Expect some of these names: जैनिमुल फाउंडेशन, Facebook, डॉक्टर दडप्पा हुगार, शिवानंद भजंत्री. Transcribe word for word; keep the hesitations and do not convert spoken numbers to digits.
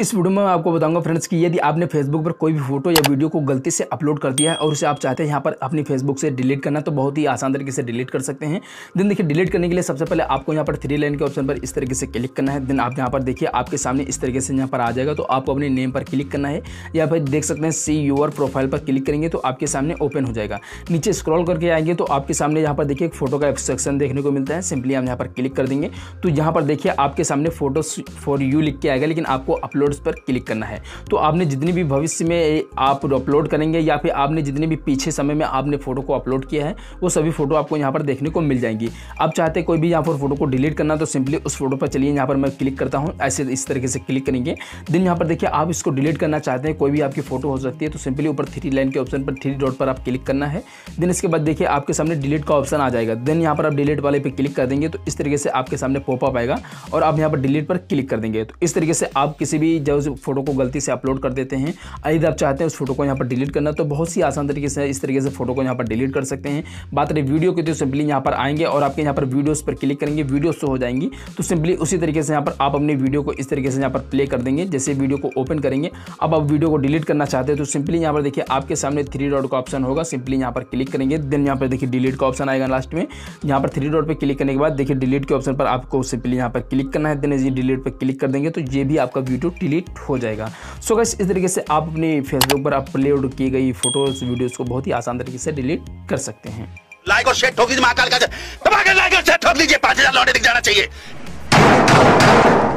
इस वीडियो में मैं आपको बताऊंगा फ्रेंड्स कि यदि आपने फेसबुक पर कोई भी फोटो या वीडियो को गलती से अपलोड कर दिया है और उसे आप चाहते हैं यहाँ पर अपनी फेसबुक से डिलीट करना, तो बहुत ही आसान तरीके से डिलीट कर सकते हैं। देन देखिए, डिलीट करने के लिए सबसे पहले आपको यहाँ पर थ्री लाइन के ऑप्शन पर इस तरीके से क्लिक करना है। देन आप यहाँ पर देखिए आपके सामने इस तरीके से यहाँ पर आ जाएगा, तो आपको अपने नेम पर क्लिक करना है या फिर देख सकते हैं सी योर प्रोफाइल पर क्लिक करेंगे तो आपके सामने ओपन हो जाएगा। नीचे स्क्रॉल करके आएंगे तो आपके सामने यहाँ पर देखिए एक फोटो का सेक्शन देखने को मिलता है। सिंपली हम यहाँ पर क्लिक कर देंगे तो यहाँ पर देखिए आपके सामने फोटोज फॉर यू लिख के आएगा, लेकिन आपको अपलोड पर क्लिक करना है। तो आपने जितनी भी भविष्य में आप अपलोड करेंगे या फिर आपने जितने भी पीछे समय में आपने फोटो को अपलोड किया है वो सभी फोटो आपको यहाँ पर देखने को मिल जाएंगी। आप चाहते कोई भी यहाँ पर फोटो को डिलीट करना तो सिंपली उस फोटो पर चलिए, यहाँ पर मैं क्लिक करता हूँ, ऐसे इस तरीके से क्लिक करेंगे। देन यहाँ पर देखिए आप इसको डिलीट करना चाहते हैं, कोई भी आपकी फोटो हो सकती है, तो सिंपली ऊपर थ्री लाइन के ऑप्शन पर थ्री डॉट पर आप क्लिक करना है। देन इसके बाद देखिए आपके सामने डिलीट का ऑप्शन आ जाएगा। देन यहाँ पर आप डिलीट वाले पर क्लिक कर देंगे तो इस तरीके से आपके सामने पॉपअप आएगा और आप यहाँ पर डिलीट पर क्लिक कर देंगे। तो इस तरीके से आप किसी भी जब फोटो को गलती से अपलोड कर देते हैं, यदि आप चाहते हैं उस फोटो को यहाँ पर डिलीट करना तो बहुत सी आसान तरीके से इस तरीके से फोटो को यहाँ पर डिलीट कर सकते हैं। बात रही वीडियो की, तो सिंपली यहाँ पर आएंगे और आपके यहाँ पर वीडियोस पर क्लिक करेंगे, वीडियोस शो हो जाएंगी। तो सिंपली उसी तरीके से यहाँ पर आप अपने वीडियो को इस तरीके से यहाँ पर प्ले कर देंगे। जैसे वीडियो को ओपन करेंगे, अब आप वीडियो को डिलीट करना चाहते हैं तो सिंपली यहाँ पर देखिए आपके सामने थ्री डॉट का ऑप्शन होगा, सिंपली यहाँ पर क्लिक करेंगे। देन यहाँ पर देखिए डिलीट का ऑप्शन आएगा लास्ट में, यहाँ पर थ्री डॉट पर क्लिक करने के बाद देखिए डिलीट के ऑप्शन पर आपको सिंपली यहाँ पर क्लिक करना है। देन डिलीट पर क्लिक कर देंगे तो ये भी आपका वीडियो डिलीट हो जाएगा। सो गाइस, इस तरीके से आप अपने फेसबुक पर अपलोड की गई फोटोज वीडियोस को बहुत ही आसान तरीके से डिलीट कर सकते हैं। लाइक और शेयर ठोक दीजिए, महाकाल का दबा कर लाइक और शेयर ठोक दीजिए, पाँच हज़ार लौटे दिख जाना चाहिए।